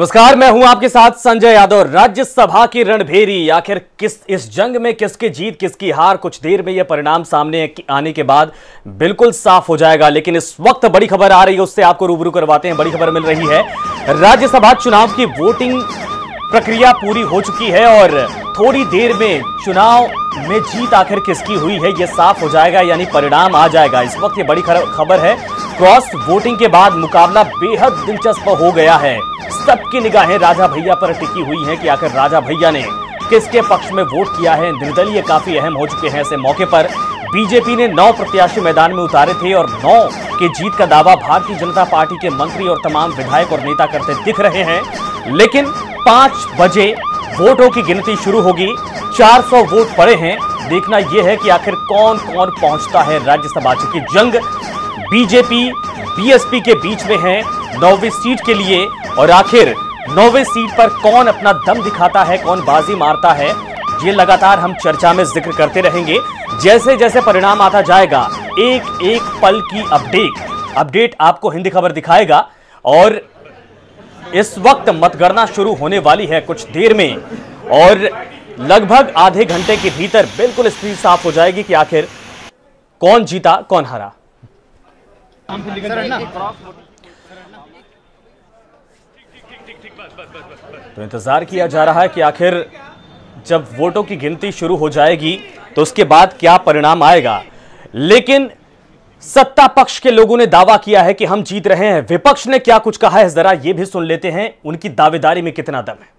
नमस्कार, मैं हूं आपके साथ संजय यादव। राज्यसभा की रणभेरी, आखिर इस जंग में किसकी जीत किसकी हार, कुछ देर में यह परिणाम सामने आने के बाद बिल्कुल साफ हो जाएगा। लेकिन इस वक्त बड़ी खबर आ रही है, उससे आपको रूबरू करवाते हैं। बड़ी खबर मिल रही है, राज्यसभा चुनाव की वोटिंग प्रक्रिया पूरी हो चुकी है और थोड़ी देर में चुनाव में जीत आखिर किसकी हुई है यह साफ हो जाएगा, यानी परिणाम आ जाएगा। इस वक्त ये बड़ी खबर है। क्रॉस वोटिंग के बाद मुकाबला बेहद दिलचस्प हो गया है। सबकी निगाहें राजा भैया पर टिकी हुई हैं कि आखिर राजा भैया ने किसके पक्ष में वोट किया है। निर्दलीय काफी अहम हो चुके हैं। ऐसे मौके पर बीजेपी ने 9 प्रत्याशी मैदान में उतारे थे और 9 के जीत का दावा भारतीय जनता पार्टी के मंत्री और तमाम विधायक और नेता करते दिख रहे हैं। लेकिन 5 बजे वोटों की गिनती शुरू होगी। 400 वोट पड़े हैं। देखना यह है कि आखिर कौन कौन पहुंचता है राज्यसभा। की जंग बीजेपी बीएसपी के बीच में है 9वीं सीट के लिए, और आखिर 9वीं सीट पर कौन अपना दम दिखाता है, कौन बाजी मारता है, ये लगातार हम चर्चा में जिक्र करते रहेंगे। जैसे जैसे परिणाम आता जाएगा, एक एक पल की अपडेट आपको हिंदी खबर दिखाएगा। और इस वक्त मतगणना शुरू होने वाली है कुछ देर में, और लगभग आधे घंटे के भीतर बिल्कुल स्थिति साफ हो जाएगी कि आखिर कौन जीता कौन हारा। तो इंतजार किया जा रहा है कि आखिर जब वोटों की गिनती शुरू हो जाएगी तो उसके बाद क्या परिणाम आएगा। लेकिन सत्ता पक्ष के लोगों ने दावा किया है कि हम जीत रहे हैं। विपक्ष ने क्या कुछ कहा है, जरा ये भी सुन लेते हैं। उनकी दावेदारी में कितना दम है,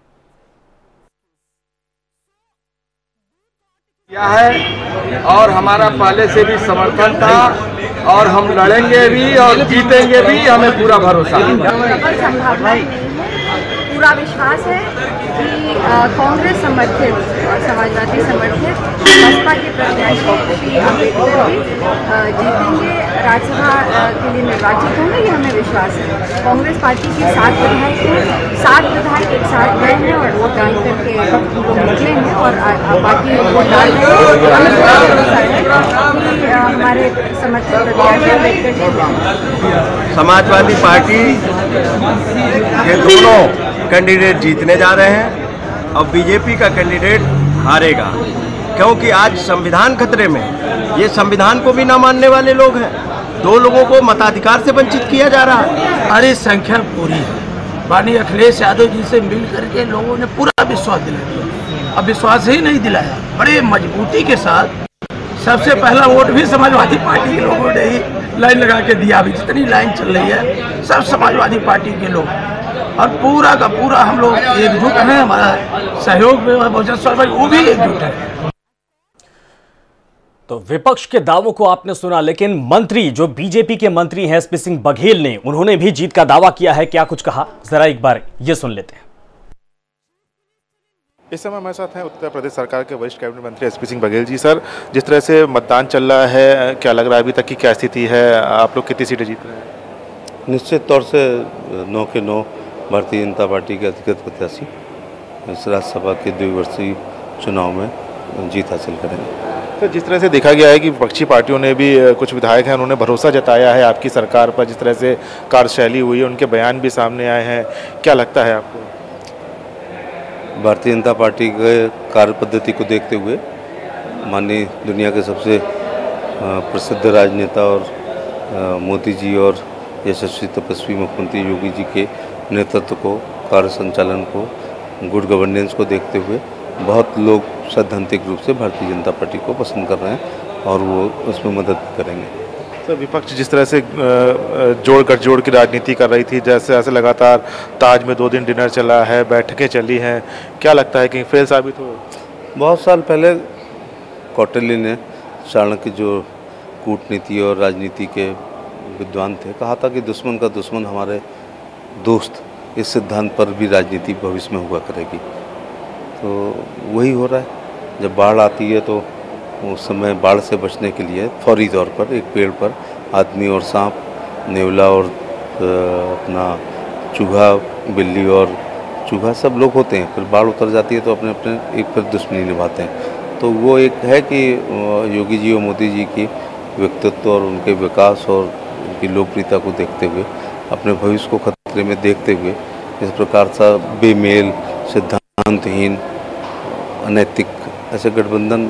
क्या है। और हमारा पहले से भी समर्थन था और हम लड़ेंगे भी और जीतेंगे भी, हमें पूरा भरोसा है, पूरा विश्वास है कि कांग्रेस समर्थित और समाजवादी समर्थित बसपा के प्रत्याशी भी जीतेंगे, राज्यसभा के लिए निर्वाचित होंगे, ये हमें विश्वास है। कांग्रेस पार्टी के 7 विधायक एक साथ गए हैं और वोटदान करके निकले हैं, और बाकी वोटदान हमारे समर्थित प्रत्याशी अम्बेडकर जी। समाजवादी पार्टी के दोनों कैंडिडेट जीतने जा रहे हैं और बीजेपी का कैंडिडेट हारेगा, क्योंकि आज संविधान खतरे में, ये संविधान को भी ना मानने वाले लोग हैं। 2 लोगों को मताधिकार से वंचित किया जा रहा है। बड़ी संख्या पूरी है, माननीय अखिलेश यादव जी से मिल करके लोगों ने पूरा विश्वास दिला दिया। अब विश्वास ही नहीं दिलाया, बड़े मजबूती के साथ सबसे पहला वोट भी समाजवादी पार्टी के लोगों ने ही लाइन लगा के दिया। अभी जितनी लाइन चल रही है सब समाजवादी पार्टी के लोग, और पूरा का पूरा हम लोग एकजुट हैं। हमारा सहयोग में भाई वो भी एकजुट है। तो विपक्ष के दावों को आपने सुना, लेकिन मंत्री जो बीजेपी के मंत्री हैं SP सिंह बघेल ने, उन्होंने भी जीत का दावा किया है। क्या कुछ कहा, जरा एक बार ये सुन लेते हैं। इस समय हमारे साथ हैं उत्तर प्रदेश सरकार के वरिष्ठ कैबिनेट मंत्री SP सिंह बघेल जी। सर, जिस तरह से मतदान चल रहा है, क्या लग रहा है अभी तक की क्या स्थिति है, आप लोग कितनी सीटें जीत रहे हैं? निश्चित तौर से 9 के 9 भारतीय जनता पार्टी के अधिकृत प्रत्याशी इस राज्यसभा के 2 वर्षीय चुनाव में जीत हासिल करेंगे। तो जिस तरह से देखा गया है कि विपक्षी पार्टियों ने भी, कुछ विधायक हैं उन्होंने भरोसा जताया है आपकी सरकार पर, जिस तरह से कार्यशैली हुई है, उनके बयान भी सामने आए हैं, क्या लगता है आपको? भारतीय जनता पार्टी के कार्य पद्धति को देखते हुए माननीय दुनिया के सबसे प्रसिद्ध राजनेता और मोदी जी और यशस्वी तपस्वी मुख्यमंत्री योगी जी के नेतृत्व को, कार्य संचालन को, गुड गवर्नेंस को देखते हुए बहुत लोग सैद्धांतिक रूप से भारतीय जनता पार्टी को पसंद कर रहे हैं और वो उसमें मदद करेंगे। सर, विपक्ष जिस तरह से जोड़ गठजोड़ की राजनीति कर रही थी, जैसे ऐसे लगातार ताज में 2 दिन डिनर चला है, बैठकें चली हैं, क्या लगता है कि फेल साबित हो? बहुत साल पहले कौटल्य ने, चाणक्य जो कूटनीति और राजनीति के विद्वान थे, कहा था कि दुश्मन का दुश्मन हमारे दोस्त, इस सिद्धांत पर भी राजनीति भविष्य में हुआ करेगी। तो वही हो रहा है। जब बाढ़ आती है तो उस समय बाढ़ से बचने के लिए फौरी तौर पर एक पेड़ पर आदमी और सांप, नेवला और अपना चूहा, बिल्ली और चूहा, सब लोग होते हैं। फिर बाढ़ उतर जाती है तो अपने अपने एक पर दुश्मनी निभाते हैं। तो वो एक है कि योगी जी और मोदी जी की व्यक्तित्व और उनके विकास और उनकी लोकप्रियता को देखते हुए, अपने भविष्य को खतरे में देखते हुए किसी प्रकार सा बेमेल, सिद्धांतहीन, अनैतिक ऐसे गठबंधन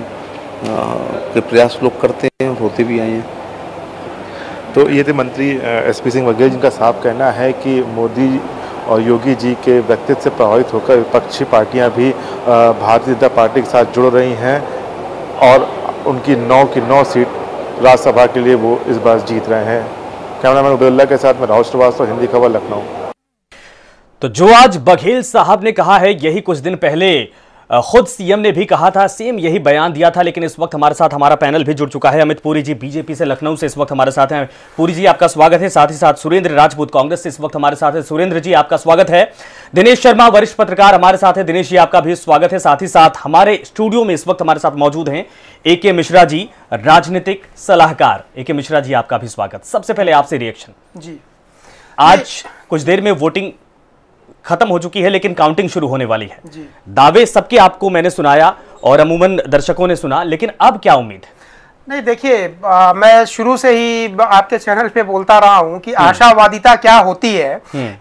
के प्रयास लोग करते हैं और होते भी आए हैं। तो ये थे मंत्री एस पी सिंह बघेल, जिनका साफ कहना है कि मोदी और योगी जी के व्यक्तित्व से प्रभावित होकर विपक्षी पार्टियां भी भारतीय जनता पार्टी के साथ जुड़ रही हैं और उनकी 9 की 9 सीट राज्यसभा के लिए वो इस बार जीत रहे हैं। कैमरामैन उबैदुल्लाह के साथ में राहुल श्रीवास्तव, हिंदी खबर, लखनऊ। तो जो आज बघेल साहब ने कहा है, यही कुछ दिन पहले खुद सीएम ने भी कहा था, सेम यही बयान दिया था। लेकिन इस वक्त हमारे साथ हमारा पैनल भी जुड़ चुका है। अमित पुरी जी बीजेपी से लखनऊ से इस वक्त हमारे साथ हैं। पुरी जी आपका स्वागत है। साथ ही साथ सुरेंद्र राजपूत कांग्रेस से इस वक्त हमारे साथ है। सुरेंद्र जी आपका स्वागत है। दिनेश शर्मा वरिष्ठ पत्रकार हमारे साथ है। दिनेश जी आपका भी स्वागत है। साथ ही साथ हमारे स्टूडियो में इस वक्त हमारे साथ मौजूद हैं ए.के. मिश्रा जी, राजनीतिक सलाहकार। ए.के. मिश्रा जी आपका भी स्वागत। सबसे पहले आपसे रिएक्शन जी, आज कुछ देर में वोटिंग खत्म हो चुकी है लेकिन काउंटिंग शुरू होने वाली है जी। दावे सबके आपको मैंने सुनाया और अमूमन दर्शकों ने सुना, लेकिन अब क्या उम्मीद है? नहीं देखिए, मैं शुरू से ही आपके चैनल पे बोलता रहा हूं कि आशावादिता क्या होती है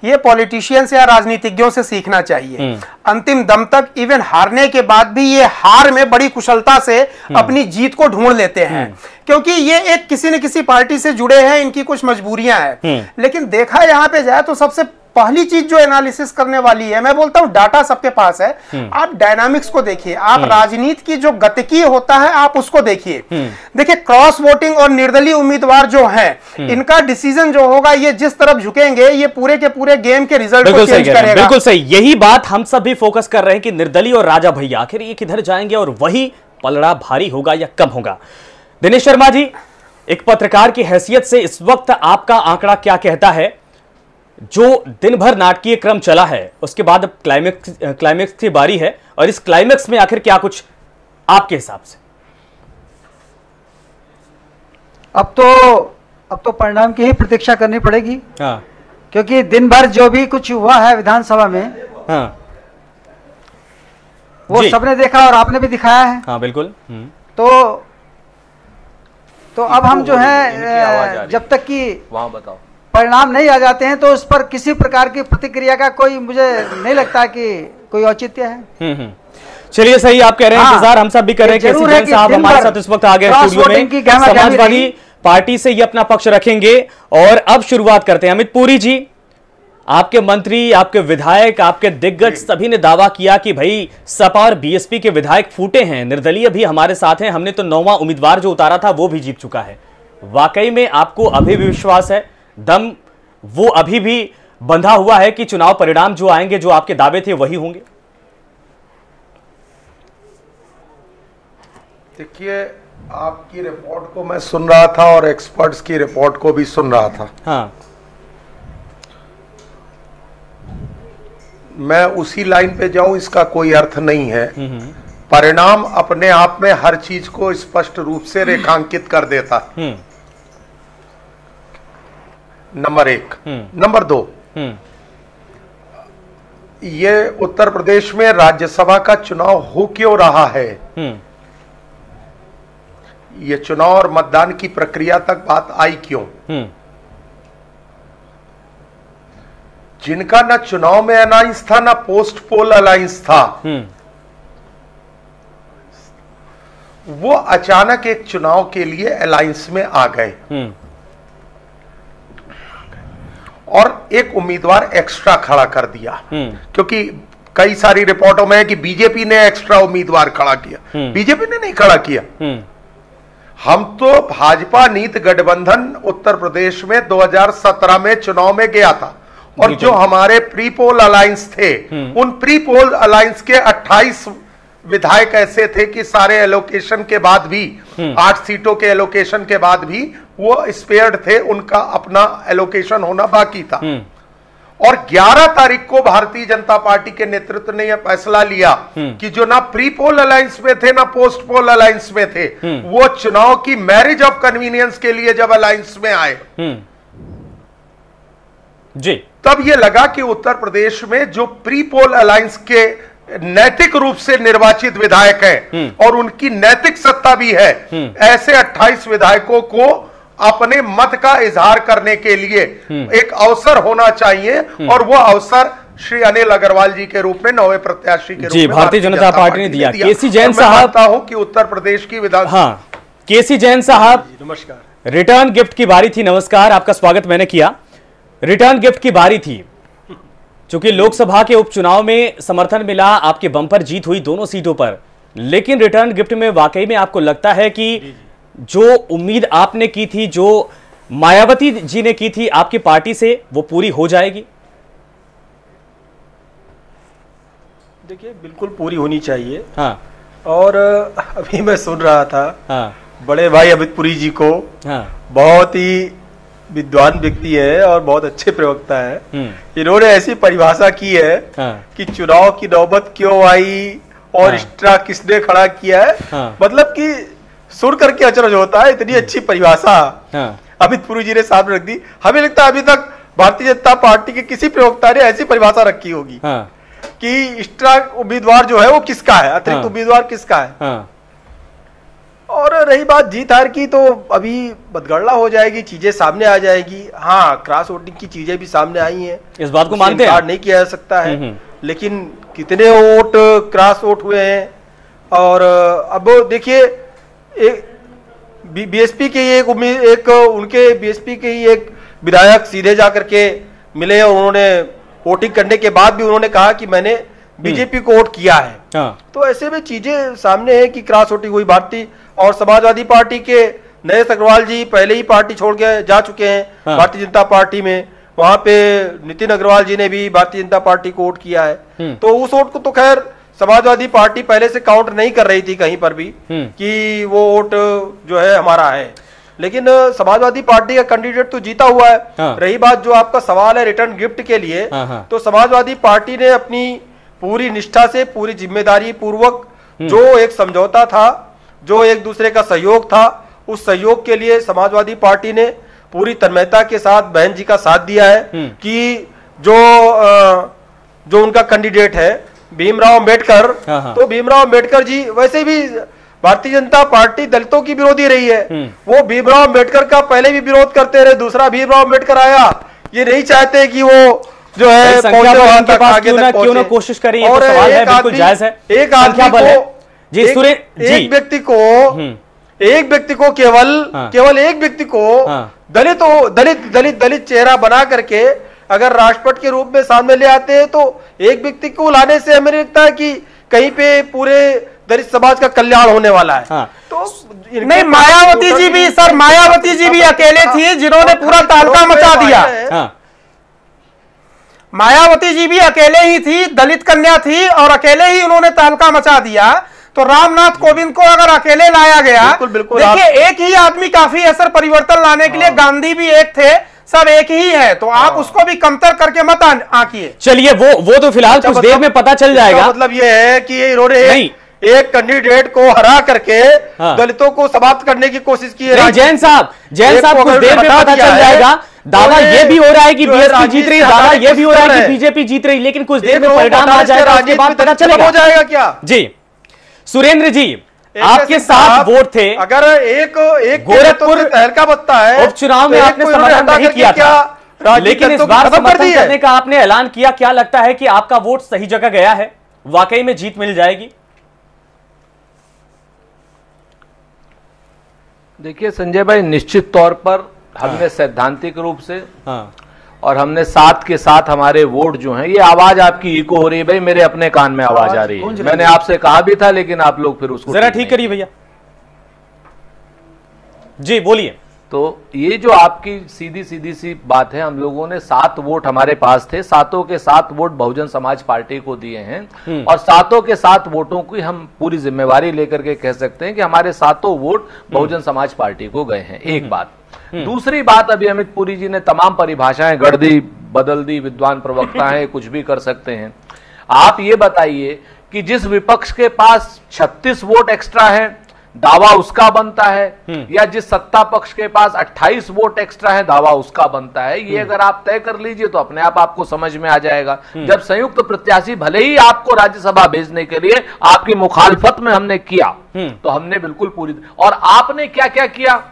ये पॉलिटिशियंस या राजनीतिज्ञों से सीखना चाहिए। अंतिम दम तक, इवन हारने के बाद भी ये हार में बड़ी कुशलता से अपनी जीत को ढूंढ लेते हैं, क्योंकि ये एक किसी न किसी पार्टी से जुड़े हैं, इनकी कुछ मजबूरियां हैं। लेकिन देखा यहाँ पे जाए तो सबसे पहली चीज जो एनालिसिस करने वाली है, मैं बोलता हूं डाटा सबके पास है, आप डायनामिक्स को देखिए, आप राजनीति की जो गतिकी होता है आप उसको देखिए। देखिए क्रॉस वोटिंग और निर्दलीय उम्मीदवार जो हैं, इनका डिसीजन जो होगा ये जिस तरफ झुकेंगे ये पूरे के पूरे गेम के रिजल्ट को चेंज करेगा। बिल्कुल सही, यही बात हम सब भी फोकस कर रहे हैं कि निर्दलीय और राजा भैया आखिर ये किधर जाएंगे और वही पलड़ा भारी होगा या कम होगा। दिनेश शर्मा जी, एक पत्रकार की हैसियत से इस वक्त आपका आंकड़ा क्या कहता है? जो दिन भर नाटकीय क्रम चला है उसके बाद अब क्लाइमेक्स की बारी है, और इस क्लाइमेक्स में आखिर क्या कुछ आपके हिसाब से? अब तो परिणाम की ही प्रतीक्षा करनी पड़ेगी। हाँ। क्योंकि दिन भर जो भी कुछ हुआ है विधानसभा में, हाँ, वो सबने देखा और आपने भी दिखाया है। हाँ बिल्कुल। तो अब हम जो है जब तक कि वहां बताओ परिणाम नहीं आ जाते हैं तो उस पर किसी प्रकार की प्रतिक्रिया का कोई, मुझे नहीं लगता कि कोई औचित्य है। चलिए सही, आप कह रहे हैं इंतजार हम सब भी कर रहे हैं कि साहब हमारे साथ इस वक्त आ गए स्टूडियो में, समाजवादी पार्टी से ये अपना पक्ष रखेंगे। और अब शुरुआत करते हैं अमित पुरी जी, आपके मंत्री, आपके विधायक, आपके दिग्गज सभी ने दावा किया कि भाई सपा और बीएसपी के विधायक फूटे हैं, निर्दलीय भी हमारे साथ हैं, हमने तो 9वां उम्मीदवार जो उतारा था वो भी जीत चुका है। वाकई में आपको अभी भी विश्वास है, दम वो अभी भी बंधा हुआ है कि चुनाव परिणाम जो आएंगे जो आपके दावे थे वही होंगे? देखिए आपकी रिपोर्ट को मैं सुन रहा था और एक्सपर्ट्स की रिपोर्ट को भी सुन रहा था। हाँ। मैं उसी लाइन पे जाऊं इसका कोई अर्थ नहीं है। परिणाम अपने आप में हर चीज को स्पष्ट रूप से रेखांकित कर देता है, नंबर 1। नंबर 2, ये उत्तर प्रदेश में राज्यसभा का चुनाव हो क्यों रहा है, ये चुनाव और मतदान की प्रक्रिया तक बात आई क्यों? जिनका ना चुनाव में अलायंस था ना पोस्ट पोल अलायंस था, वो अचानक एक चुनाव के लिए अलायंस में आ गए और एक उम्मीदवार एक्स्ट्रा खड़ा कर दिया, क्योंकि कई सारी रिपोर्टों में है कि बीजेपी ने एक्स्ट्रा उम्मीदवार खड़ा किया। बीजेपी ने नहीं खड़ा किया। हम तो भाजपा नीत गठबंधन उत्तर प्रदेश में 2017 में चुनाव में गया था और जो हमारे प्री पोल अलायंस थे उन प्री पोल अलायंस के 28 विधायक ऐसे थे कि सारे एलोकेशन के बाद भी, 8 सीटों के एलोकेशन के बाद भी वो स्पेयर्ड थे, उनका अपना एलोकेशन होना बाकी था। और 11 तारीख को भारतीय जनता पार्टी के नेतृत्व ने यह फैसला लिया कि जो ना प्री पोल अलायंस में थे ना पोस्ट पोल अलायंस में थे, वो चुनाव की मैरिज ऑफ कन्वीनियंस के लिए जब अलायंस में आए जी, तब यह लगा कि उत्तर प्रदेश में जो प्री पोल अलायंस के नैतिक रूप से निर्वाचित विधायक हैं और उनकी नैतिक सत्ता भी है, ऐसे 28 विधायकों को अपने मत का इजहार करने के लिए एक अवसर होना चाहिए और वो अवसर श्री अनिल अग्रवाल जी के रूप में नौवे प्रत्याशी के रूप में भारतीय जनता पार्टी ने दिया। केसी जैन साहब हो कि उत्तर प्रदेश की विधानसभा, केसी जैन साहब नमस्कार। रिटर्न गिफ्ट की बारी थी, नमस्कार, आपका स्वागत मैंने किया। रिटर्न गिफ्ट की बारी थी, चूंकि लोकसभा के उपचुनाव में समर्थन मिला, आपके बंपर जीत हुई दोनों सीटों पर, लेकिन रिटर्न गिफ्ट में वाकई में आपको लगता है कि जो उम्मीद आपने की थी, जो मायावती जी ने की थी आपकी पार्टी से, वो पूरी हो जाएगी? देखिए बिल्कुल पूरी होनी चाहिए। हाँ, और अभी मैं सुन रहा था, हाँ, बड़े भाई अमित पुरी जी को, हाँ, बहुत ही विद्वान व्यक्ति है और बहुत अच्छे प्रवक्ता है, इन्होंने ऐसी परिभाषा की है, हाँ, कि चुनाव की नौबत क्यों आई और एक्स्ट्रा, हाँ, किसने खड़ा किया है, हाँ, मतलब कि सुन करके अचरज होता है। इतनी अच्छी परिभाषा, हाँ, अमित पुरी जी ने सामने रख दी। हमें लगता है अभी तक भारतीय जनता पार्टी के किसी प्रवक्ता ने ऐसी परिभाषा रखी होगी, हाँ, कि एक्स्ट्रा उम्मीदवार जो है वो किसका है, अतिरिक्त, हाँ, उम्मीदवार किसका है, हाँ। और रही बात जीत हार की, तो अभी मतगणना हो जाएगी, चीजें सामने आ जाएगी। हाँ, क्रॉस वोटिंग की चीजें भी सामने आई हैं, इस बात को मानते हैं, नहीं किया जा सकता है, लेकिन कितने वोट क्रॉस वोट हुए हैं। और अब देखिए बीएसपी के ही एक उनके बीएसपी के ही एक विधायक सीधे जाकर के मिले, और उन्होंने वोटिंग करने के बाद भी उन्होंने कहा कि मैंने बीजेपी को वोट किया है। हाँ। तो ऐसे में चीजें सामने हैं कि क्रॉस वोटिंग हुई भारतीय और समाजवादी पार्टी के नरेश अग्रवाल जी पहले ही पार्टी छोड़ के जा चुके हैं, हाँ, भारतीय जनता पार्टी में। वहां पे नितिन अग्रवाल जी ने भी भारतीय जनता पार्टी को वोट किया है, तो उस वोट को तो खैर समाजवादी पार्टी पहले से काउंट नहीं कर रही थी कहीं पर भी कि वो वोट जो है हमारा है, लेकिन समाजवादी पार्टी का कैंडिडेट तो जीता हुआ है। हाँ। रही बात जो आपका सवाल है रिटर्न गिफ्ट के लिए, तो समाजवादी पार्टी ने अपनी पूरी निष्ठा से, पूरी जिम्मेदारी पूर्वक जो एक समझौता था, जो एक दूसरे का सहयोग था, उस सहयोग के लिए समाजवादी पार्टी ने पूरी तन्मयता के साथ बहन जी का साथ दिया है कि जो उनका कैंडिडेट है भीमराव अंबेडकर, तो भीमराव अंबेडकर जी वैसे भी भारतीय जनता पार्टी दलितों की विरोधी रही है, वो भीमराव अंबेडकर का पहले भी विरोध करते रहे, दूसरा भीमराव अंबेडकर आया, ये नहीं चाहते कि वो जो है क्यों ना कोशिश करें, और एक आदमी को, एक व्यक्ति को, एक व्यक्ति को केवल एक व्यक्ति को दलित दलित दलित दलित चेहरा बना करके अगर राष्ट्रपति के रूप में सामने ले आते हैं, तो एक व्यक्ति को लाने से हमें लगता है कि कहीं पे पूरे दलित समाज का कल्याण होने वाला है। हाँ। तो नहीं, मायावती जी भी सर, मायावती जी भी अकेले थी जिन्होंने पूरा तालका मचा दिया। मायावती जी भी अकेले ही थी, दलित कन्या थी और अकेले ही उन्होंने तालका मचा दिया। तो रामनाथ कोविंद को अगर अकेले लाया गया, देखिए एक ही आदमी काफी असर परिवर्तन लाने के लिए, गांधी भी एक थे, सब एक ही है, तो आप उसको भी कमतर करके मत आंकिए। चलिए वो तो फिलहाल कुछ देर में पता चल जाएगा। मतलब ये है कि इन्होंने एक कैंडिडेट को हरा करके दलितों को समाप्त करने की कोशिश की है। जैन साहब कुछ देर में पता चल जाएगा। दावा ये भी हो रहा है कि बीएसपी जीत रही, दावा ये भी हो रहा है कि बीजेपी जीत रही, लेकिन कुछ देर में परिणाम आ जाएगा, उसके बाद पता चलेगा हो जाएगा क्या। जी सुरेंद्र जी, आपके साथ वोट थे, अगर एक गोरखपुर तहलका बनता है, उपचुनाव में आपने समर्थन नहीं किया था, लेकिन इस बार समर्थन करने का आपने ऐलान किया, क्या लगता है कि आपका वोट सही जगह गया है, वाकई में जीत मिल जाएगी? देखिए संजय भाई, निश्चित तौर पर हमने सैद्धांतिक रूप से और हमने साथ के साथ हमारे वोट जो हैं, ये आवाज आपकी इको हो रही है भाई, मेरे अपने कान में आवाज आ रही है, मैंने आपसे कहा भी था, लेकिन आप लोग फिर उसको जरा ठीक करिए भैया। जी बोलिए। तो ये जो आपकी सीधी सी बात है, हम लोगों ने 7 वोट हमारे पास थे, 7 के 7 वोट बहुजन समाज पार्टी को दिए हैं, और 7 के 7 वोटों की हम पूरी जिम्मेवारी लेकर के कह सकते हैं कि हमारे 7 वोट बहुजन समाज पार्टी को गए हैं। एक बात। दूसरी बात, अभी अमित पुरी जी ने तमाम परिभाषाएं गढ़ दी, बदल दी, विद्वान प्रवक्ता है, कुछ भी कर सकते हैं। आप ये बताइए कि जिस विपक्ष के पास 36 वोट एक्स्ट्रा है, दावा उसका बनता है, या जिस सत्ता पक्ष के पास 28 वोट एक्स्ट्रा है, दावा उसका बनता है, ये अगर आप तय कर लीजिए तो अपने आप आपको समझ में आ जाएगा। जब संयुक्त प्रत्याशी भले ही आपको राज्यसभा भेजने के लिए आपकी मुखालफत में हमने किया, तो हमने बिल्कुल पूरी, और आपने क्या क्या किया,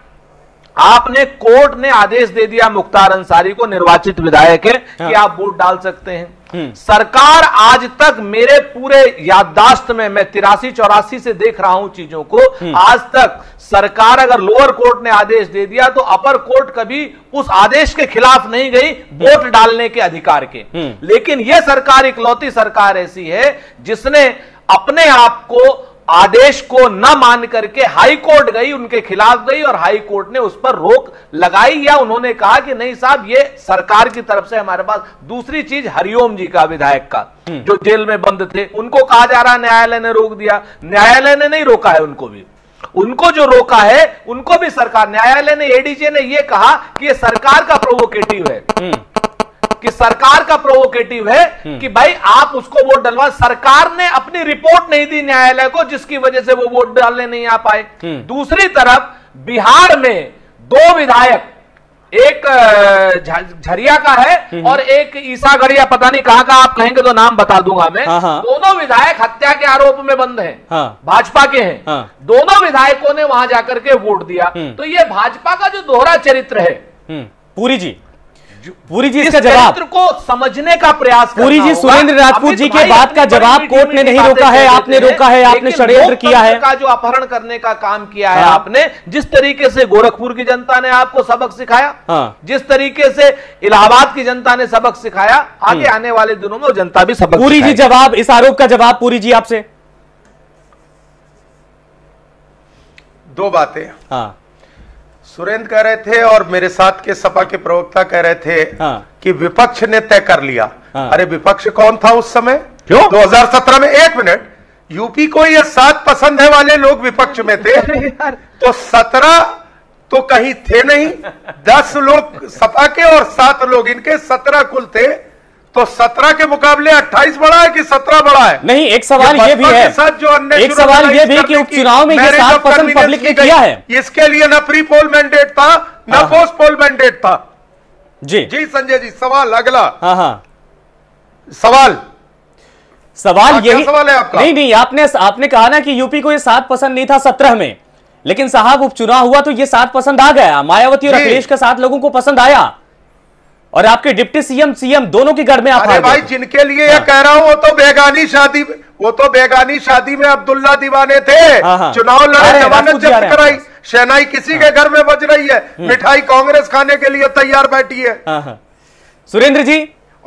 आपने कोर्ट ने आदेश दे दिया मुख्तार अंसारी को, निर्वाचित विधायक है, कि आप वोट डाल सकते हैं। सरकार आज तक मेरे पूरे याददाश्त में, मैं 83-84 से देख रहा हूं चीजों को, आज तक सरकार अगर लोअर कोर्ट ने आदेश दे दिया तो अपर कोर्ट कभी उस आदेश के खिलाफ नहीं गई वोट डालने के अधिकार के। लेकिन यह सरकार इकलौती सरकार ऐसी है जिसने अपने आप को आदेश को न मान करके हाई कोर्ट गई, उनके खिलाफ गई और हाई कोर्ट ने उस पर रोक लगाई, या उन्होंने कहा कि नहीं साहब ये सरकार की तरफ से हमारे पास। दूसरी चीज हरिओम जी का, विधायक का, जो जेल में बंद थे, उनको कहा जा रहा न्यायालय ने रोक दिया। न्यायालय ने नहीं रोका है उनको भी, उनको जो रोका है उनको भी सरकार, न्यायालय ने, एडीजे ने यह कहा कि यह सरकार का प्रोवोकेटिव है, कि सरकार का प्रोवोकेटिव है कि भाई आप उसको वोट डलवा। सरकार ने अपनी रिपोर्ट नहीं दी न्यायालय को, जिसकी वजह से वो वोट डालने नहीं आ पाए। दूसरी तरफ बिहार में 2 विधायक, एक झरिया का है और एक ईसागढ़िया, पता नहीं कहां का, आप कहेंगे तो नाम बता दूंगा मैं। दोनों विधायक हत्या के आरोप में बंद हैं, भाजपा के हैं। दोनों विधायकों ने वहां जाकर के वोट दिया। तो ये भाजपा का जो दोहरा चरित्र है, पूरी जी इसका जवाब को समझने का प्रयास, पूरी जी सुरेंद्र राजपूत जी के बात का जवाब कोर्ट ने नहीं रोका है, आपने रोका है, आपने षड्यंत्र किया है, का जो अपहरण करने का काम किया है आपने। जिस तरीके से गोरखपुर की जनता ने आपको सबक सिखाया, जिस तरीके से इलाहाबाद की जनता ने सबक सिखाया, आगे आने वाले दिनों में जनता भी सबक। पूरी जी जवाब, इस आरोप का जवाब पूरी जी आपसे। 2 बातें, सुरेंद्र कह रहे थे और मेरे साथ के सपा के प्रवक्ता कह रहे थे कि विपक्ष ने तय कर लिया। अरे विपक्ष कौन था उस समय, क्यों 2017 में? 1 मिनट, यूपी को ये 7 पसंद है वाले लोग विपक्ष में थे तो 17 तो कहीं थे नहीं, 10 लोग सपा के और 7 लोग इनके, 17 कुल थे। तो 17 के मुकाबले 28 बड़ा है कि 17 बड़ा है? नहीं, एक सवाल ये भी है, एक सवाल ये भी कि उपचुनाव में ये 7% पब्लिक ने किया है, इसके लिए ना प्री पोल मैंडेट था ना पोस्ट पोल मैंडेट था। जी जी संजय जी, सवाल अगला। सवाल यही सवाल है आपका। नहीं, आपने कहा ना कि यूपी को ये 7 पसंद नहीं था 17 में, लेकिन साहब उपचुनाव हुआ तो ये 7 पसंद आ गया। मायावती और अखिलेश के 7 लोगों को पसंद आया और आपके डिप्टी सीएम दोनों के घर में आप। अरे भाई, जिनके लिए ये कह रहा हूं वो तो बेगानी शादी में अब्दुल्ला दीवाने थे, चुनाव लड़े जमानत जब्त कराई, शहनाई किसी के घर में बज रही है, मिठाई कांग्रेस खाने के लिए तैयार बैठी है। सुरेंद्र जी,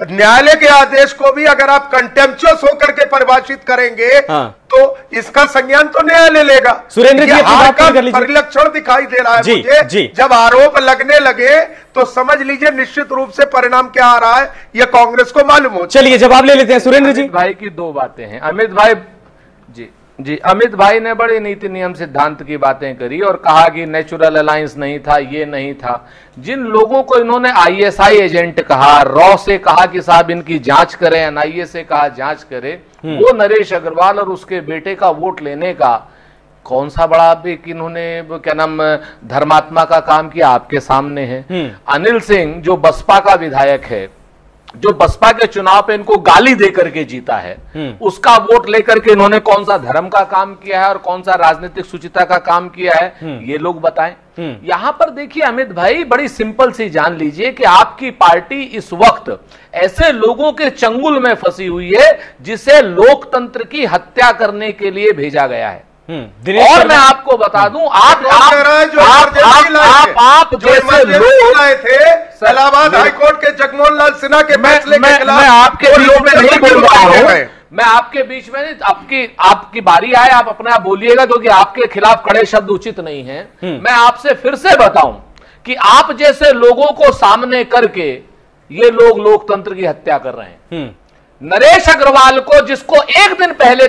न्यायालय के आदेश को भी अगर आप कंटेम्पचुअस होकर के परिभाषित करेंगे तो इसका संज्ञान तो न्यायालय लेगा। सुरेंद्र जी, हार का परिलक्षण दिखाई दे रहा है मुझे। जब आरोप लगने लगे तो समझ लीजिए निश्चित रूप से परिणाम क्या आ रहा है, यह कांग्रेस को मालूम हो। चलिए जवाब ले लेते हैं सुरेंद्र जी भाई की। 2 बातें हैं। अमित भाई ने बड़े नीति नियम सिद्धांत की बातें करी और कहा कि नेचुरल अलायंस नहीं था, ये नहीं था। जिन लोगों को इन्होंने आईएसआई एजेंट कहा, रॉ से कहा कि साहब इनकी जांच करें, एनआईए से कहा जांच करें, वो नरेश अग्रवाल और उसके बेटे का वोट लेने का कौन सा बड़ा एक इन्होंने क्या नाम धर्मात्मा का काम किया, आपके सामने है। अनिल सिंह जो बसपा का विधायक है, जो बसपा के चुनाव पे इनको गाली दे करके जीता है, उसका वोट लेकर के इन्होंने कौन सा धर्म का काम किया है और कौन सा राजनीतिक सुचिता का काम किया है, ये लोग बताएं। यहां पर देखिए अमित भाई, बड़ी सिंपल सी जान लीजिए कि आपकी पार्टी इस वक्त ऐसे लोगों के चंगुल में फंसी हुई है जिसे लोकतंत्र की हत्या करने के लिए भेजा गया है। और मैं आपको बता दूं, आप जैसे लोग आए थे इलाहाबाद हाईकोर्ट के जगमोहन लाल सिन्हा के फैसले के खिलाफ, आपके बीच में नहीं बोल रहा हूं, मैं आपके बीच में नहीं, आपकी बारी आए आप अपने आप बोलिएगा, क्योंकि आपके खिलाफ कड़े शब्द उचित नहीं है। मैं आपसे फिर से बताऊं कि आप जैसे लोगों को सामने करके ये लोग लोकतंत्र की हत्या कर रहे हैं। नरेश अग्रवाल को, जिसको 4 दिन पहले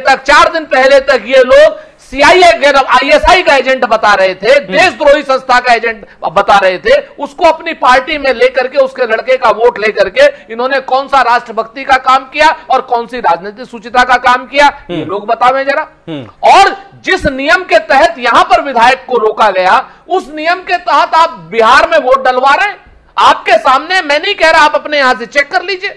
तक ये लोग आईएसआई का एजेंट बता रहे थे, देशद्रोही संस्था का एजेंट बता रहे थे, उसको अपनी पार्टी में लेकर के उसके लड़के का वोट लेकर के इन्होंने कौन सा राष्ट्रभक्ति का काम किया और कौन सी राजनीतिक सुचिता का काम किया, ये लोग बतावें जरा। और जिस नियम के तहत यहां पर विधायक को रोका गया, उस नियम के तहत आप बिहार में वोट डलवा रहे हैं, आपके सामने। मैं नहीं कह रहा, आप अपने यहां से चेक कर लीजिए।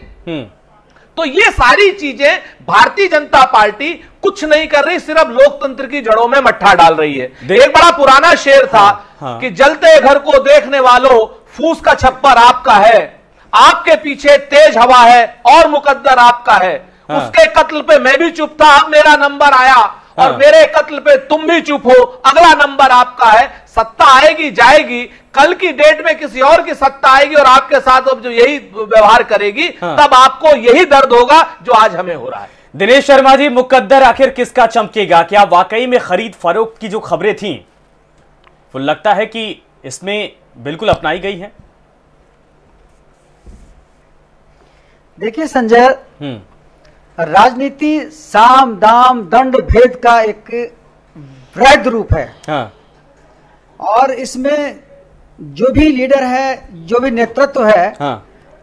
तो ये सारी चीजें भारतीय जनता पार्टी कुछ नहीं कर रही, सिर्फ लोकतंत्र की जड़ों में मट्ठा डाल रही है। एक बड़ा पुराना शेर था, कि जलते घर को देखने वालों फूस का छप्पर आपका है, आपके पीछे तेज हवा है और मुकद्दर आपका है। उसके कत्ल पे मैं भी चुप था, अब मेरा नंबर आया, और मेरे कत्ल पे तुम भी चुप हो, अगला नंबर आपका है। सत्ता आएगी जाएगी, कल की डेट में किसी और की सत्ता आएगी और आपके साथ अब जो यही व्यवहार करेगी तब आपको यही दर्द होगा जो आज हमें हो रहा है। दिनेश शर्मा जी, मुकद्दर आखिर किसका चमकेगा? क्या वाकई में खरीद फरोख्त की जो खबरें थी वो लगता है कि इसमें बिल्कुल अपनाई गई है? देखिए संजय, राजनीति साम दाम दंड भेद का एक वृहद रूप है। और इसमें जो भी लीडर है, जो भी नेतृत्व है,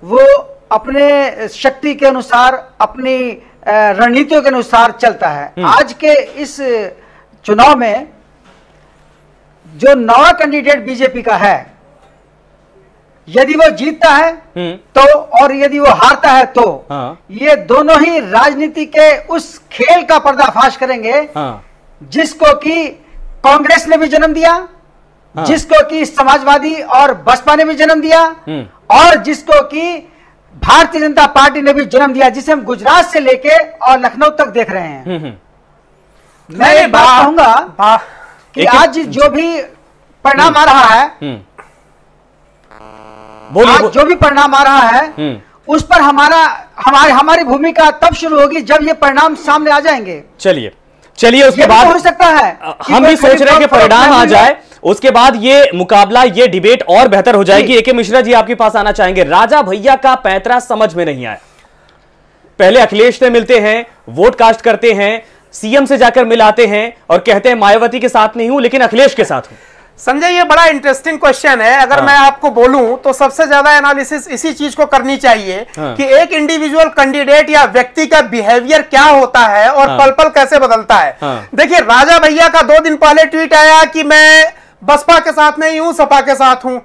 वो अपने शक्ति के अनुसार, अपनी रणनीतियों के अनुसार चलता है। आज के इस चुनाव में जो नवा कैंडिडेट बीजेपी का है, यदि वो जीतता है तो और यदि वो हारता है तो ये दोनों ही राजनीति के उस खेल का पर्दाफाश करेंगे जिसको कि कांग्रेस ने भी जन्म दिया, जिसको कि समाजवादी और बसपा ने भी जन्म दिया, और जिसको कि भारतीय जनता पार्टी ने भी जन्म दिया, जिसे हम गुजरात से लेके और लखनऊ तक देख रहे हैं। मैं ये बात कहूंगा कि आज जो भी परिणाम आ रहा है, आज जो भी परिणाम आ रहा है उस पर हमारी भूमिका तब शुरू होगी जब ये परिणाम सामने आ जाएंगे। चलिए चलिए, उसके बाद हो सकता है हम भी सोच रहे हैं कि परिणाम आ जाए, उसके बाद ये मुकाबला, ये डिबेट और बेहतर हो जाएगी। एके मिश्रा जी, आपके पास आना चाहेंगे। राजा भैया का पैंतरा समझ में नहीं आया। पहले अखिलेश से मिलते हैं, वोट कास्ट करते हैं, सीएम से जाकर मिलाते हैं और कहते हैं मायावती के साथ नहीं हूं लेकिन अखिलेश के साथ हूं। संजय, ये बड़ा इंटरेस्टिंग क्वेश्चन है। अगर मैं आपको बोलूं तो सबसे ज्यादा एनालिसिस इसी चीज को करनी चाहिए कि एक इंडिविजुअल कैंडिडेट या व्यक्ति का बिहेवियर क्या होता है और पल पल कैसे बदलता है। देखिए, राजा भैया का 2 दिन पहले ट्वीट आया कि मैं बसपा के साथ नहीं हूं, सपा के साथ हूं।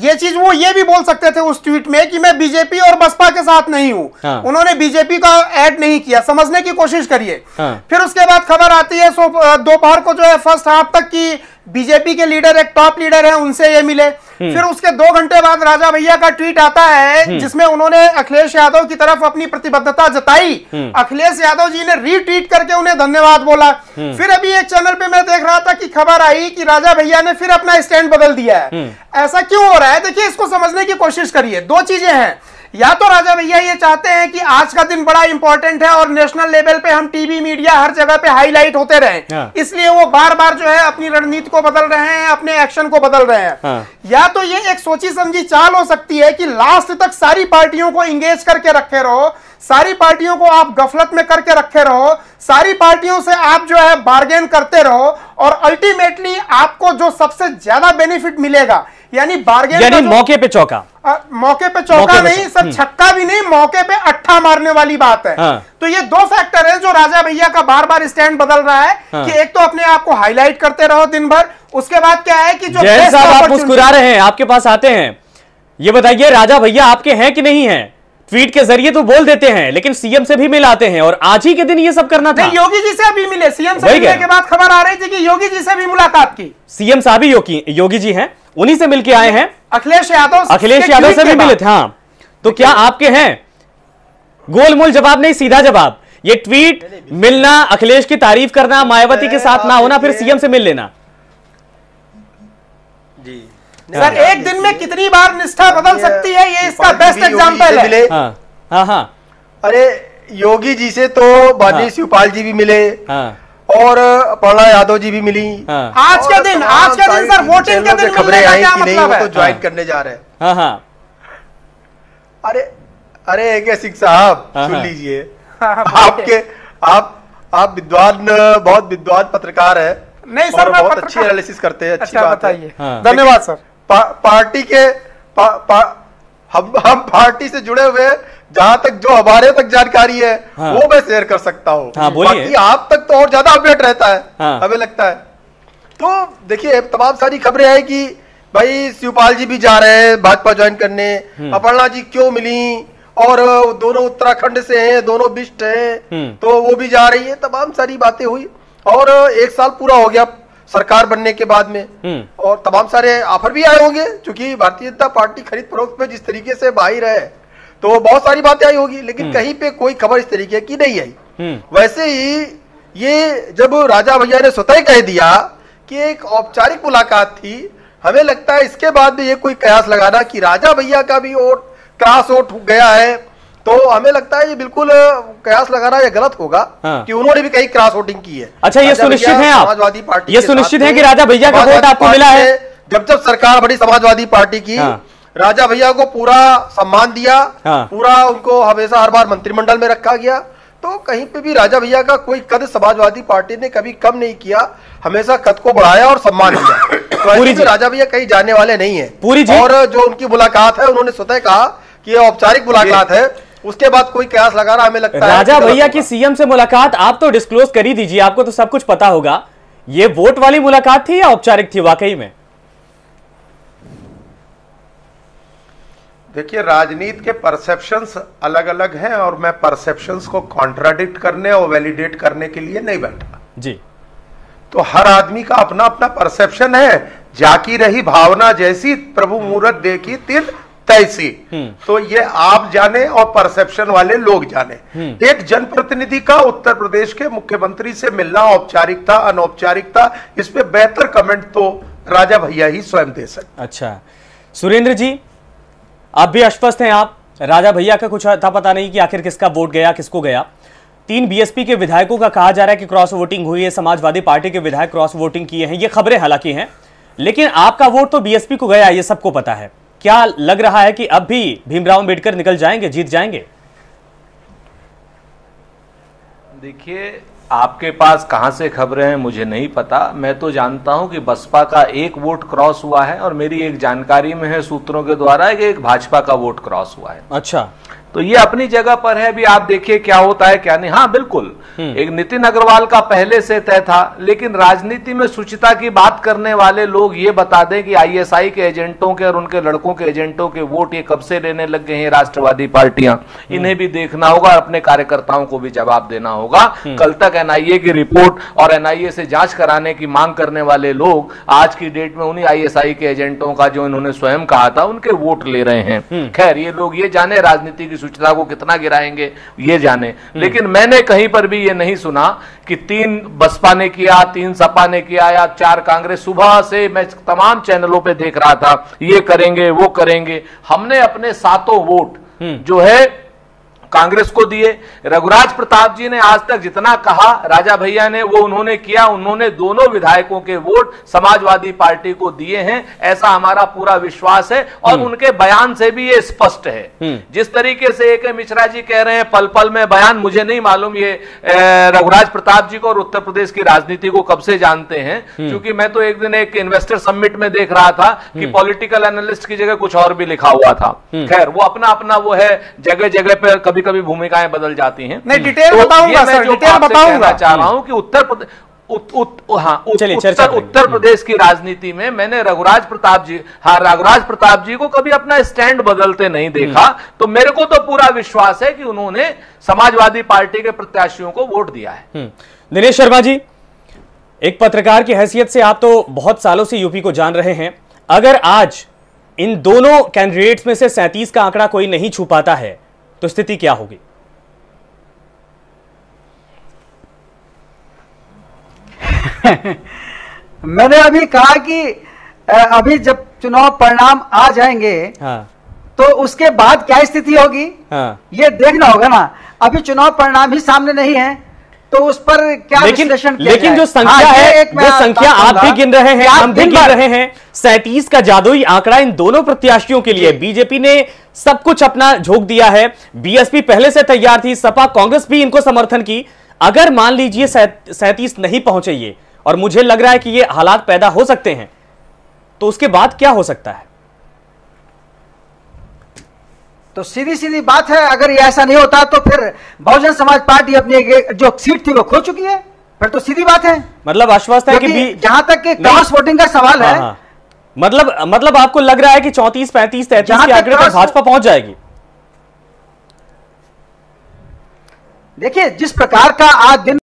ये चीज वो ये भी बोल सकते थे उस ट्वीट में कि मैं बीजेपी और बसपा के साथ नहीं हूं। उन्होंने बीजेपी का ऐड नहीं किया, समझने की कोशिश करिए। फिर उसके बाद खबर आती है दोपहर को जो है फर्स्ट हाफ तक की बीजेपी के लीडर, एक टॉप लीडर है, उनसे ये मिले। फिर उसके 2 घंटे बाद राजा भैया का ट्वीट आता है जिसमें उन्होंने अखिलेश यादव की तरफ अपनी प्रतिबद्धता जताई। अखिलेश यादव जी ने रीट्वीट करके उन्हें धन्यवाद बोला। फिर अभी एक चैनल पे मैं देख रहा था कि खबर आई कि राजा भैया ने फिर अपना स्टैंड बदल दिया है। ऐसा क्यों हो रहा है? देखिए, इसको समझने की कोशिश करिए। 2 चीजें हैं, या तो राजा भैया ये चाहते हैं कि आज का दिन बड़ा इंपॉर्टेंट है और नेशनल लेवल पे हम टीवी मीडिया हर जगह पे हाईलाइट होते रहें, इसलिए वो बार बार जो है अपनी रणनीति को बदल रहे हैं, अपने एक्शन को बदल रहे हैं। या तो ये एक सोची समझी चाल हो सकती है कि लास्ट तक सारी पार्टियों को इंगेज करके रखे रहो, सारी पार्टियों को आप गफलत में करके रखे रहो, सारी पार्टियों से आप जो है बार्गेन करते रहो और अल्टीमेटली आपको जो सबसे ज्यादा बेनिफिट मिलेगा, यानी बार्गेन, यानी मौके पे चौका, मौके पे चौका नहीं सर, छक्का भी नहीं, मौके पे अट्ठा मारने वाली बात है। तो ये 2 फैक्टर है जो राजा भैया का बार बार स्टैंड बदल रहा है कि एक तो अपने आप को हाईलाइट करते रहो दिन भर, उसके बाद क्या है कि जो आप मुस्कुरा रहे हैं, आपके पास आते हैं, ये बताइए राजा भैया आपके हैं कि नहीं है? ट्वीट के जरिए तो बोल देते हैं लेकिन सीएम से भी मिलाते हैं और आज ही के दिन ये सब करना था। योगी जी से अभी मिले, सीएम से मिलने के बाद खबर आ रही थी कि योगी जी से भी मुलाकात की। सीएम साहब ही योगी जी हैं, उन्हीं से मिलके आए हैं। अखिलेश यादव से भी मिले थे। हाँ, तो क्या आपके हैं? गोलमोल जवाब नहीं, सीधा जवाब। ये ट्वीट, मिलना, अखिलेश की तारीफ करना, मायावती के साथ ना होना, फिर सीएम से मिल लेना। सर, एक दिन में कितनी बार निष्ठा बदल सकती है, ये इसका बेस्ट एग्जांपल है। अरे योगी जी से तो भाजी शिवपाल जी भी मिले और पढ़ला यादव जी भी मिली। आज का दिन सर वोटिंग के दिन खबरें आई कि नहीं वो तो ज्वाइन करने जा रहे हैं। अरे ए.के. सिंह साहब सुन लीजिए, आपके आप विद्वान, बहुत विद्वान पत्रकार है। नहीं सर, बहुत अच्छी एनालिसिस करते हैं, अच्छी बात है, धन्यवाद सर। पार्टी के हम पार्टी से जुड़े हुए, जहां तक जो हमारे तक जानकारी है वो मैं शेयर कर सकता हूँ। बाकी आप तक तो और ज्यादा अपडेट रहता है हमें लगता है। तो देखिए, तमाम सारी खबरें हैं कि भाई शिवपाल जी भी जा रहे हैं भाजपा ज्वाइन करने, अपर्णा जी क्यों मिली, और दोनों उत्तराखंड से हैं, दोनों बिष्ट हैं, तो वो भी जा रही है। तमाम सारी बातें हुई और 1 साल पूरा हो गया सरकार बनने के बाद में, और तमाम सारे ऑफर भी आए होंगे क्योंकि भारतीय जनता पार्टी खरीद फरोख्त में जिस तरीके से बाहर है तो बहुत सारी बातें आई होगी, लेकिन कहीं पे कोई खबर इस तरीके की नहीं आई। वैसे ही ये जब राजा भैया ने स्वतः कह दिया कि एक औपचारिक मुलाकात थी, हमें लगता है इसके बाद भी ये कोई कयास लगाना कि राजा भैया का भी वोट क्रॉस वोट गया है, तो हमें लगता है ये बिल्कुल कयास लगाना ये गलत होगा। हाँ। कि उन्होंने भी कहीं क्रॉस वोटिंग की है। अच्छा, ये सुनिश्चित है आप समाजवादी पार्टी, ये सुनिश्चित है कि राजा भैया का वोट आपको मिला है। जब जब सरकार बड़ी समाजवादी पार्टी की, राजा भैया को पूरा सम्मान दिया, पूरा उनको हमेशा हर बार मंत्रिमंडल में रखा गया, तो कहीं पे भी राजा भैया का कोई कद समाजवादी पार्टी ने कभी कम नहीं किया, हमेशा कद को बढ़ाया और सम्मान दिया। तो राजा भैया कहीं जाने वाले नहीं है पूरी, और जो उनकी मुलाकात है उन्होंने स्वतः कहा कि ये औपचारिक मुलाकात है, उसके बाद कोई कयास लगा रहा हमें लगता है। राजा भैया की सीएम से मुलाकात आप तो डिस्क्लोज कर ही दीजिए, आपको तो सब कुछ पता होगा, ये वोट वाली मुलाकात थी या औपचारिक थी वाकई में? देखिए, राजनीति के परसेप्शंस अलग अलग हैं और मैं परसेप्शंस को कॉन्ट्राडिक्ट करने और वैलिडेट करने के लिए नहीं बैठा जी। तो हर आदमी का अपना अपना परसेप्शन है। जाकी रही भावना जैसी, प्रभु मुहूर्त देखी तिल तैसी। तो ये आप जाने और परसेप्शन वाले लोग जाने। एक जनप्रतिनिधि का उत्तर प्रदेश के मुख्यमंत्री से मिलना औपचारिकता अनौपचारिकता, इस पर बेहतर कमेंट तो राजा भैया ही स्वयं दे सकते। अच्छा सुरेंद्र जी, आप भी अस्पष्ट हैं, आप राजा भैया का कुछ था पता नहीं कि आखिर किसका वोट गया किसको गया। 3 बीएसपी के विधायकों का कहा जा रहा है कि क्रॉस वोटिंग हुई है, समाजवादी पार्टी के विधायक क्रॉस वोटिंग किए हैं, ये खबरें हालांकि हैं, लेकिन आपका वोट तो बीएसपी को गया, ये सबको पता है। क्या लग रहा है कि अब भी भीमराव अंबेडकर निकल जाएंगे, जीत जाएंगे? देखिए, आपके पास कहां से खबरें हैं मुझे नहीं पता। मैं तो जानता हूं कि बसपा का एक वोट क्रॉस हुआ है और मेरी एक जानकारी में है सूत्रों के द्वारा कि एक भाजपा का वोट क्रॉस हुआ है। अच्छा, तो ये अपनी जगह पर है, अभी आप देखिए क्या होता है क्या नहीं। हाँ बिल्कुल, एक नितिन अग्रवाल का पहले से तय था, लेकिन राजनीति में शुचिता की बात करने वाले लोग ये बता दें कि आईएसआई के एजेंटों के और उनके लड़कों के एजेंटों के वोट ये कब से लेने लग गए हैं राष्ट्रवादी पार्टियां। इन्हें भी देखना होगा और अपने कार्यकर्ताओं को भी जवाब देना होगा। कल तक एनआईए की रिपोर्ट और एनआईए से जांच कराने की मांग करने वाले लोग आज की डेट में उन्हीं आईएसआई के एजेंटों का, जो इन्होंने स्वयं कहा था, उनके वोट ले रहे हैं। खैर, ये लोग ये जाने राजनीति की सूचना को कितना गिराएंगे ये जाने, लेकिन मैंने कहीं पर भी ये नहीं सुना कि 3 बसपा ने किया, 3 सपा ने किया या 4 कांग्रेस। सुबह से मैं तमाम चैनलों पे देख रहा था ये करेंगे वो करेंगे। हमने अपने 7 वोट जो है कांग्रेस को दिए। रघुराज प्रताप जी ने आज तक जितना कहा राजा भैया ने वो उन्होंने किया। उन्होंने दोनों विधायकों के वोट समाजवादी पार्टी को दिए हैं, ऐसा हमारा पूरा विश्वास है और उनके बयान से भी ये स्पष्ट है। जिस तरीके से ए के मिश्रा जी कह रहे हैं पल पल में बयान, मुझे नहीं मालूम ये रघुराज प्रताप जी को और उत्तर प्रदेश की राजनीति को कब से जानते हैं, क्योंकि मैं तो एक दिन एक इन्वेस्टर समिट में देख रहा था कि पॉलिटिकल एनालिस्ट की जगह कुछ और भी लिखा हुआ था। खैर, वो अपना अपना वो है, जगह जगह पर कभी भूमिकाएं बदल जाती हैं। नहीं, डिटेल बताऊंगा सर, डिटेल बताऊंगा। चाह रहा हूं कि उत्तर प्रदेश की राजनीति में मैंने रघुराज प्रताप जी को कभी अपना स्टैंड बदलते नहीं देखा, तो मेरे को तो पूरा विश्वास है कि उन्होंने समाजवादी पार्टी के प्रत्याशियों को वोट दिया है। दिनेश शर्मा जी, एक पत्रकार की हैसियत से आप तो बहुत सालों से यूपी को जान रहे हैं, अगर आज इन दोनों कैंडिडेट्स में से 37 का आंकड़ा कोई नहीं छू पाता है तो स्थिति क्या होगी? मैंने अभी कहा कि अभी जब चुनाव परिणाम आ जाएंगे, हाँ, तो उसके बाद क्या स्थिति होगी, हाँ, ये देखना होगा ना। अभी चुनाव परिणाम ही सामने नहीं है तो उस पर क्या विश्लेषण? लेकिन जो संख्या है, वो संख्या आप भी गिन रहे हैं, हम भी गिन रहे हैं, 37 का जादुई आंकड़ा इन दोनों प्रत्याशियों के लिए। बीजेपी ने सब कुछ अपना झोंक दिया है, बीएसपी पहले से तैयार थी, सपा कांग्रेस भी इनको समर्थन की। अगर मान लीजिए 37 नहीं पहुंचे ये, और मुझे लग रहा है कि ये हालात पैदा हो सकते हैं, तो उसके बाद क्या हो सकता है? तो सीधी सीधी बात है, अगर ये ऐसा नहीं होता तो फिर बहुजन समाज पार्टी अपनी जो सीट थी वो खो चुकी है, फिर तो सीधी बात है। मतलब आश्वस्त है कि जहां तक कि क्रॉस वोटिंग का सवाल है, मतलब आपको लग रहा है कि 34, 35, 33 के आंकड़े पर भाजपा पहुंच जाएगी। देखिए, जिस प्रकार का आज दिन